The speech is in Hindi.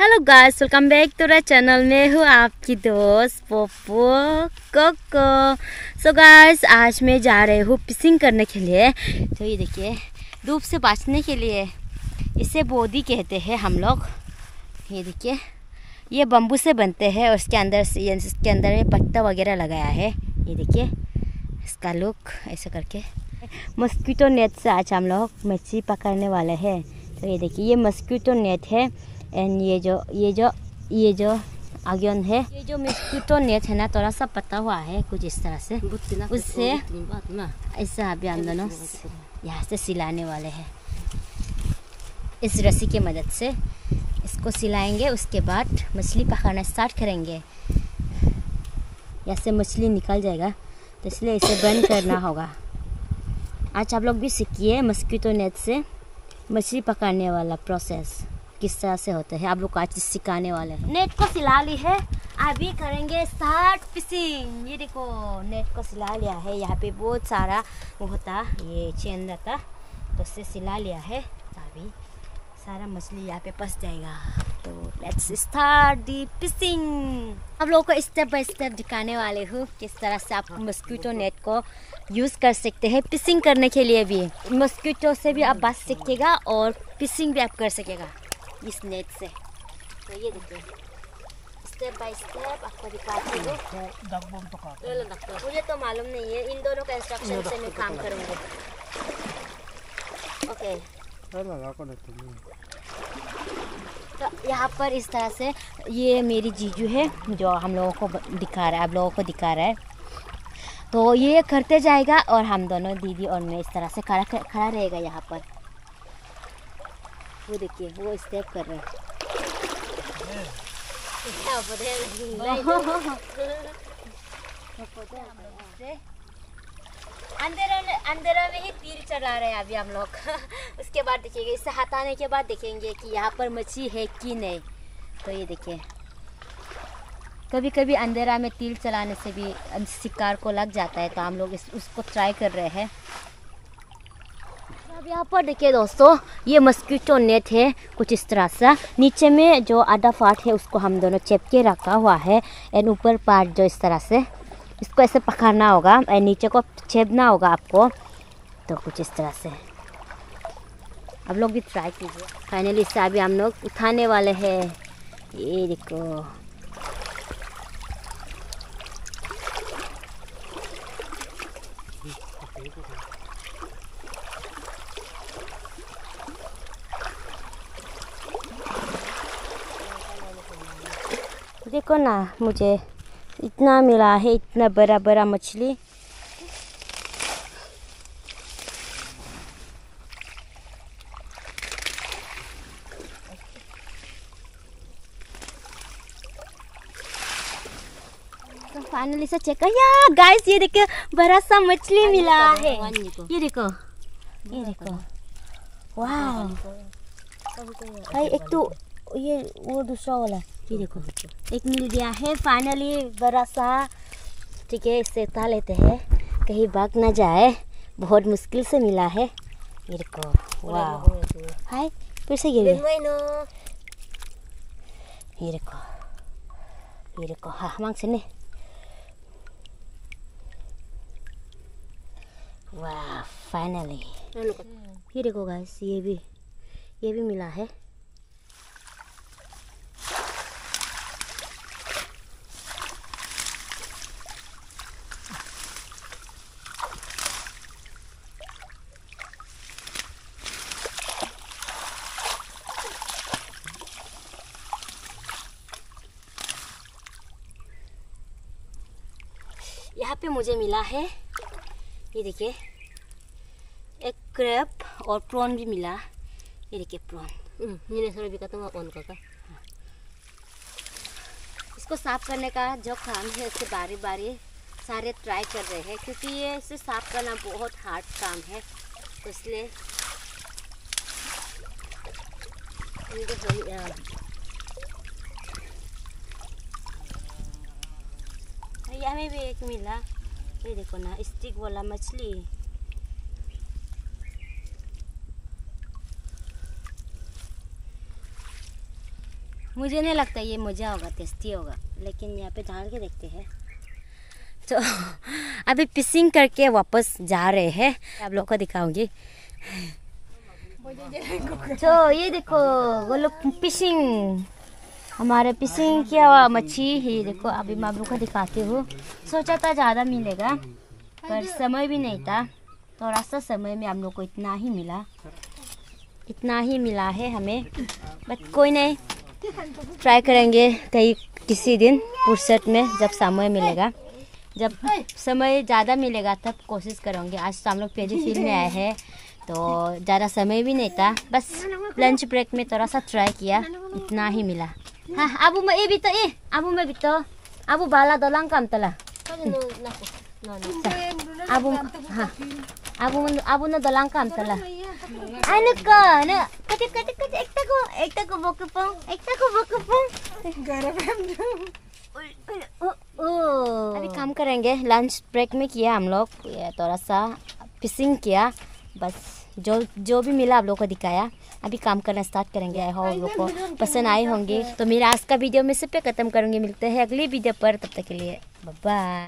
Hello guys, welcome back to my channel. मैं हूँ आपकी दोस्त पोपो कोको। सो गाइस, आज मैं जा रही हूँ फिशिंग करने के लिए। तो ये देखिए, धूप से बचने के लिए इसे बोदी कहते हैं हम लोग। ये देखिए, ये बम्बू से बनते हैं और इसके अंदर पत्ता वगैरह लगाया है। ये देखिए इसका लुक ऐसा करके। मस्क्यूटो नेट से आज हम लोग मछली पकड़ने वाले हैं। तो ये देखिए, ये मस्क्यूटो नेट है। एंड ये जो आगियन है, ये जो मस्क्यूटो नेट है ना, थोड़ा सा पता हुआ है कुछ इस तरह से, उससे ऐसा अभी हम दोनों यहाँ से सिलाने वाले हैं। इस रस्सी की मदद से इसको सिलाएंगे, उसके बाद मछली पकड़ना स्टार्ट करेंगे। यहाँ से मछली निकल जाएगा, तो इसलिए इसे बंद करना होगा। आज आप लोग भी सीखिए मस्क्यूटो नेट से मछली पकड़ने वाला प्रोसेस किस तरह से होता है। आप लोग आज सिखाने वाले हैं। नेट को सिला ली है, अभी करेंगे स्टार्ट फिशिंग। ये देखो, नेट को सिला लिया है। यहाँ पे बहुत सारा होता, ये चेन रहता, तो उससे सिला लिया है। अभी सारा मछली यहाँ पे फंस जाएगा। तो लेट्स स्टार्ट दी फिशिंग। आप लोगों को स्टेप बाय स्टेप दिखाने वाले हूँ किस तरह से आप मस्क्यूटो नेट को यूज़ कर सकते हैं फिशिंग करने के लिए। भी मस्क्यूटो से भी आप बच सकेगा और फिशिंग भी आप कर सकेगा इस नेट से। तो ये देखिए, स्टेप बाय स्टेप आपको दिखाती हूँ। मुझे तो मालूम नहीं है, इन दोनों का इंस्ट्रक्शन से मैं काम करूँगी। ओके, तो यहाँ पर इस तरह से, ये मेरी जीजू है जो हम लोगों को दिखा रहा है, आप लोगों को दिखा रहा है। तो ये करते जाएगा और हम दोनों, दीदी और मैं, इस तरह से खड़ा रहेगा यहाँ पर। वो देखिए, वो स्टेप कर रहे हैं। अंधेरा में ही तीर चला रहे हैं अभी हम लोग। उसके बाद देखेंगे, इससे हटाने के बाद देखेंगे कि यहाँ पर मछली है कि नहीं। तो ये देखिए, कभी कभी अंधेरा में तीर चलाने से भी शिकार को लग जाता है, तो हम लोग उसको ट्राई कर रहे हैं। अब यहाँ पर देखिए दोस्तों, ये मस्क्यूटो नेट है कुछ इस तरह सा। नीचे में जो आधा पार्ट है उसको हम दोनों चेप के रखा हुआ है। एंड ऊपर पार्ट जो इस तरह से, इसको ऐसे पकड़ना होगा एंड नीचे को चेपना होगा आपको। तो कुछ इस तरह से आप लोग भी ट्राई कीजिए। फाइनली इससे अभी हम लोग उठाने वाले हैं। ये देखो, देखो ना, मुझे इतना मिला है, इतना बड़ा बड़ा मछली। तो फाइनली से चेक या गाइस, ये देखो बड़ा सा मछली मिला है। ये देखो, ये देखो, वाह। एक तो ये, वो दूसरा वाला, ये देखो एक मिल गया है फाइनली, बड़ा सा। ठीक है, इससे उठा लेते हैं, कहीं भाग ना जाए। बहुत मुश्किल से मिला है। ये देखो, वाह। हाय, फिर से गिर गया। ये देखो, ये देखो। हाँ, मांग से ने, वाह फाइनली। ये देखो गाइस, ये भी मिला है। यहाँ पे मुझे मिला है, ये देखिए, एक क्रैब और प्रॉन भी मिला। ये देखिए प्रॉन, मैंने भी कहता हूँ ऑन का। इसको साफ करने का जो काम है, उससे बारी बारी सारे ट्राई कर रहे हैं, क्योंकि ये इसे साफ करना बहुत हार्ड काम है, तो इसलिए हमें भी एक मिला। ये देखो ना, स्टिक वाला मछली। मुझे नहीं लगता ये मज़ा होगा, टेस्टी होगा, लेकिन यहाँ पे डाल के देखते हैं। तो अभी पिसिंग करके वापस जा रहे हैं, आप लोगों को दिखाऊंगी। तो ये देखो वो लोग पिसिंग, हमारे पिसिंग किया हुआ मच्छी ही देखो, अभी मैं आप लोगों को दिखाती हूँ। सोचा था ज़्यादा मिलेगा पर समय भी नहीं था, थोड़ा सा समय में हम लोग को इतना ही मिला है हमें, बट कोई नहीं, ट्राई करेंगे कहीं किसी दिन फुर्सत में, जब समय मिलेगा, जब समय ज़्यादा मिलेगा तब कोशिश करेंगे। आज तो हम लोग पहली फील्ड में आए हैं तो ज़्यादा समय भी नहीं था, बस लंच ब्रेक में थोड़ा सा ट्राई किया, इतना ही मिला। हाँ अब मैं भी तो बाला दोलांग काम तला अब न दोलांग काम तला अभी काम करेंगे। लंच ब्रेक में किया हम लोग, थोड़ा सा फिशिंग किया, बस जो भी मिला आप लोगों को दिखाया। अभी काम करना स्टार्ट करेंगे, आई होप आप लोगों को पसंद आए होंगे। तो मेरा आज का वीडियो में से पे खत्म करूँगी, मिलते हैं अगली वीडियो पर, तब तक के लिए बाय।